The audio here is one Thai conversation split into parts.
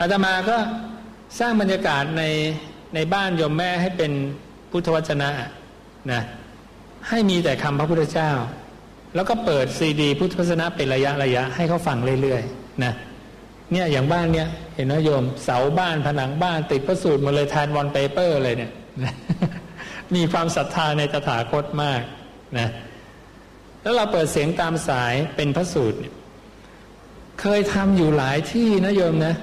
อาตมาก็สร้างบรรยากาศในบ้านโยมแม่ให้เป็นพุทธวจนะนะให้มีแต่คำพระพุทธเจ้าแล้วก็เปิดซีดีพุทธวจนะเป็นระยะให้เขาฟังเรื่อยๆนะเนี่ยอย่างบ้านเนี่ยเห็นนะโยมเสาบ้านผนังบ้านติดพระสูตรหมดเลยแทนวอลเปเปอร์เลยเนี่ยมีความศรัทธาในตถาคตมากนะแล้วเราเปิดเสียงตามสายเป็นพระสูตรเคยทำอยู่หลายที่นะโยมนะ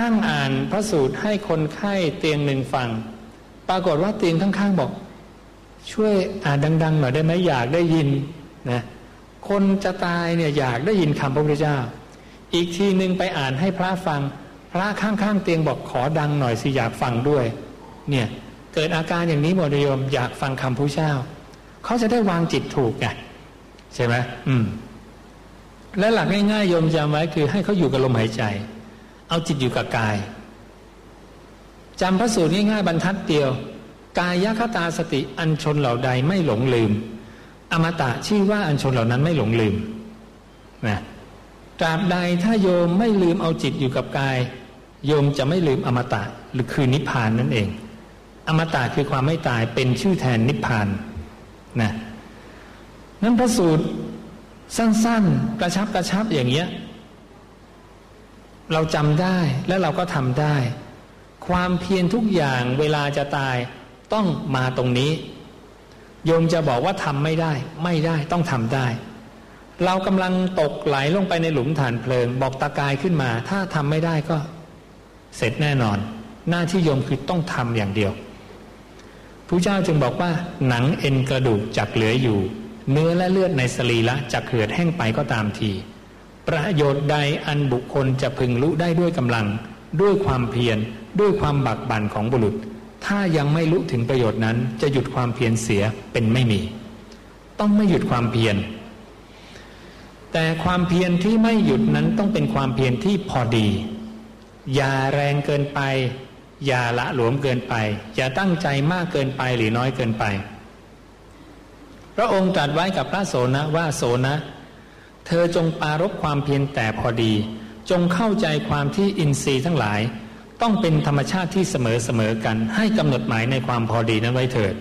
นั่งอ่านพระสูตรให้คนไข้เตียงหนึ่งฟังปรากฏว่าเตียงข้างๆบอกช่วยอ่านดังๆหน่อยได้ไหมอยากได้ยินนะคนจะตายเนี่ยอยากได้ยินคำพระพุทธเจ้าอีกทีหนึ่งไปอ่านให้พระฟังพระข้างๆเตียงบอกขอดังหน่อยสิอยากฟังด้วยเนี่ยเกิดอาการอย่างนี้หมดโยมอยากฟังคำพระพุทธเจ้าเขาจะได้วางจิตถูกไงใช่ไหมและหลักง่ายๆโยมจำไว้คือให้เขาอยู่กับลมหายใจเอาจิตอยู่กับกายจำพระสูตรง่ายๆบรรทัดเดียวกายคตาสติอันชนเหล่าใดไม่หลงลืมอมตะชื่อว่าอันชนเหล่านั้นไม่หลงลืมนะตราบใดถ้าโยมไม่ลืมเอาจิตอยู่กับกายโยมจะไม่ลืมอมตะหรือคือนิพพานนั่นเองอมตะคือความไม่ตายเป็นชื่อแทนนิพพานนะนั้นพระสูตรสั้นๆกระชับอย่างเงี้ยเราจำได้และเราก็ทำได้ความเพียรทุกอย่างเวลาจะตายต้องมาตรงนี้โยมจะบอกว่าทำไม่ได้ต้องทำได้เรากำลังตกไหลลงไปในหลุมฐานเพลิงบอกตะกายขึ้นมาถ้าทำไม่ได้ก็เสร็จแน่นอนหน้าที่โยมคือต้องทำอย่างเดียวพระเจ้าจึงบอกว่าหนังเอ็นกระดูกจักเหลืออยู่เนื้อและเลือดในสรีระจักเหือดแห้งไปก็ตามทีประโยชน์ใดอันบุคคลจะพึงรู้ได้ด้วยกำลังด้วยความเพียรด้วยความบักบั่นของบุรุษถ้ายังไม่รู้ถึงประโยชน์นั้นจะหยุดความเพียรเสียเป็นไม่มีต้องไม่หยุดความเพียรแต่ความเพียรที่ไม่หยุดนั้นต้องเป็นความเพียรที่พอดีอย่าแรงเกินไปอย่าละหลวมเกินไปอย่าตั้งใจมากเกินไปหรือน้อยเกินไปพระองค์ตรัสไว้กับพระโสณะว่าโสณะเธอจงปรารภความเพียรแต่พอดีจงเข้าใจความที่อินทรีย์ทั้งหลายต้องเป็นธรรมชาติที่เสมอกันให้กำหนดหมายในความพอดีนั้นไว้เถิด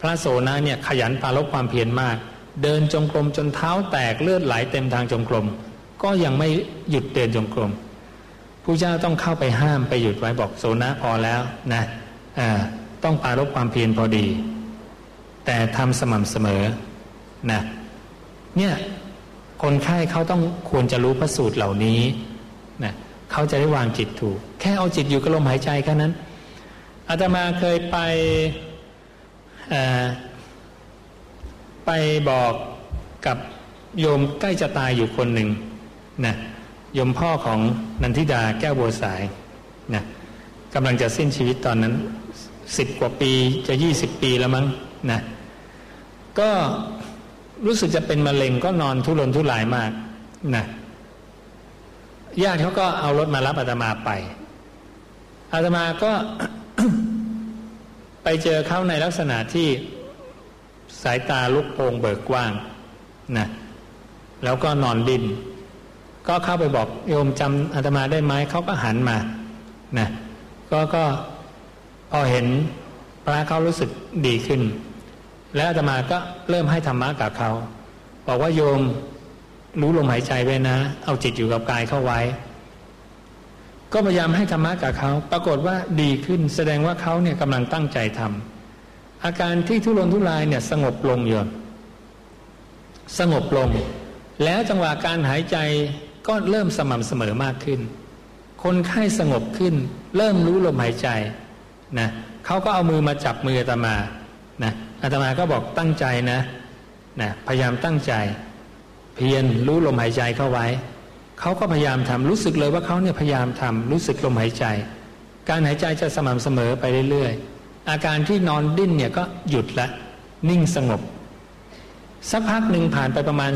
พระโสณะเนี่ยขยันปรารภความเพียรมากเดินจงกรมจนเท้าแตกเลือดไหลเต็มทางจงกรมก็ยังไม่หยุดเดินจงกรมผู้เจ้าต้องเข้าไปห้ามไปหยุดไว้บอกโสณะพอแล้วนะต้องปรารภความเพียรพอดีแต่ทำสม่ำเสมอนะเนี่ยคนไข้เขาต้องควรจะรู้พระสูตรเหล่านี้นะเขาจะได้วางจิตถูกแค่เอาจิตอยู่กับลมหายใจแค่นั้นอาตมาเคยไปบอกกับโยมใกล้จะตายอยู่คนหนึ่งนะโยมพ่อของนันทิดาแก้วบัวสายนะกำลังจะสิ้นชีวิตตอนนั้น10กว่าปีจะ20ปีแล้วมั้งนะก็รู้สึกจะเป็นมะเร็งก็นอนทุรนทุรายมากนะญาติเขาก็เอารถมารับอาตมาไปอาตมาก็ ไปเจอเขาในลักษณะที่สายตาลุกโปงเบิกกว้างนะแล้วก็นอนดิ้นก็เข้าไปบอกโยมจำอาตมาได้ไหมเขาก็หันมานะก็พอเห็นพระเขารู้สึกดีขึ้นแล้วอาตมาก็เริ่มให้ธรรมะกับเขาบอกว่าโยมรู้ลมหายใจไว้นะเอาจิตอยู่กับกายเข้าไว้ก็พยายามให้ธรรมะกับเขาปรากฏว่าดีขึ้นแสดงว่าเขาเนี่ยกำลังตั้งใจทำอาการที่ทุรนทุรายเนี่ยสงบลงโยมสงบลงแล้วจังหวะการหายใจก็เริ่มสม่ำเสมอมากขึ้นคนไข้สงบขึ้นเริ่มรู้ลมหายใจนะเขาก็เอามือมาจับมืออาตมานะอาตมาก็บอกตั้งใจนะพยายามตั้งใจเพียรรู้ลมหายใจเข้าไว้เขาก็พยายามทำรู้สึกเลยว่าเขาเนี่ยพยายามทำรู้สึกลมหายใจการหายใจจะสม่ำเสมอไปเรื่อยๆอาการที่นอนดิ้นเนี่ยก็หยุดละนิ่งสงบสักพักหนึ่งผ่านไปประมาณ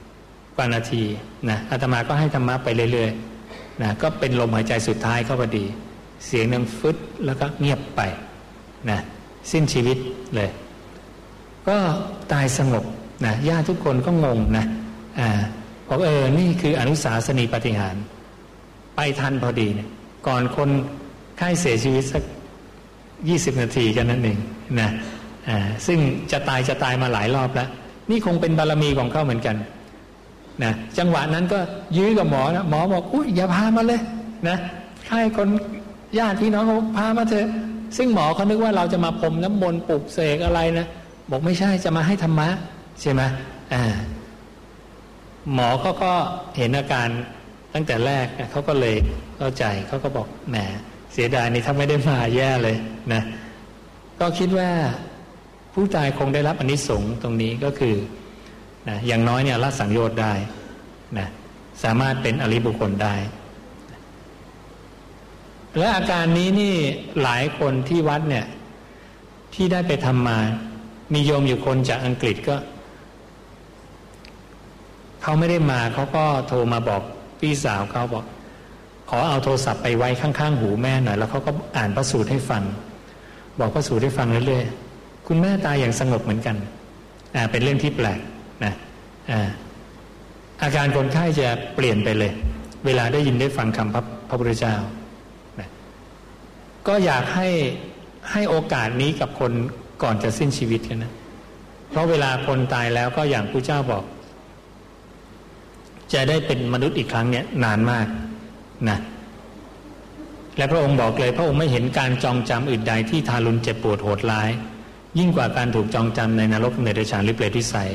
10กว่านาทีนะอาตมาก็ให้ธรรมะไปเรื่อยๆนะก็เป็นลมหายใจสุดท้ายเข้าพอดีเสียงดังฟึดแล้วก็เงียบไปนะสิ้นชีวิตเลยก็ตายสงบนะญาติทุกคนก็งงนะบอกนี่คืออนุสาสนีปฏิหาร ไปทันพอดีเนี่ยก่อนคนไข้เสียชีวิตสัก20 นาทีกันนั่นเองนะซึ่งจะตายมาหลายรอบแล้วนี่คงเป็นบารมีของเขาเหมือนกันนะจังหวะนั้นก็ยื้อกับหมอนะหมอบอกอุ๊ยอย่าพามาเลยนะใครคนญาติพี่น้องเขาพามาเถอะซึ่งหมอเขานึกว่าเราจะมาพรมน้ำมนต์ปลุกเสกอะไรนะบอกไม่ใช่จะมาให้ธรรมะใช่ไหมหมอเขาก็เห็นอาการตั้งแต่แรกเขาก็เลยเข้าใจเขาก็บอกแหมเสียดายนี่ถ้าไม่ได้มาแย่เลยนะก็คิดว่าผู้ตายคงได้รับอานิสงส์ตรงนี้ก็คือนะอย่างน้อยเนี่ยละสังโยชน์ได้นะสามารถเป็นอริยบุคคลได้และอาการนี้นี่หลายคนที่วัดเนี่ยที่ได้ไปทำมามีโยมอยู่คนจากอังกฤษก็เขาไม่ได้มาเขาก็โทรมาบอกพี่สาวเขาบอกขอเอาโทรศัพท์ไปไว้ข้างๆหูแม่หน่อยแล้วเขาก็อ่านพระสูตรให้ฟังบอกพระสูตรให้ฟังเรื่อยๆคุณแม่ตายอย่างสงบเหมือนกันเป็นเรื่องที่แปลกนะอาการคนไข้จะเปลี่ยนไปเลยเวลาได้ยินได้ฟังคำพระพุทธเจ้าก็อยากให้โอกาสนี้กับคนก่อนจะสิ้นชีวิตกันนะเพราะเวลาคนตายแล้วก็อย่างพระเจ้าบอกจะได้เป็นมนุษย์อีกครั้งเนี่ยนานมากนะและพระองค์บอกเลยพระองค์ไม่เห็นการจองจำอื่นใดที่ทารุณเจ็บปวดโหดร้ายยิ่งกว่าการถูกจองจำในนรกเนรเดรัจฉานหรือเปรตวิสัย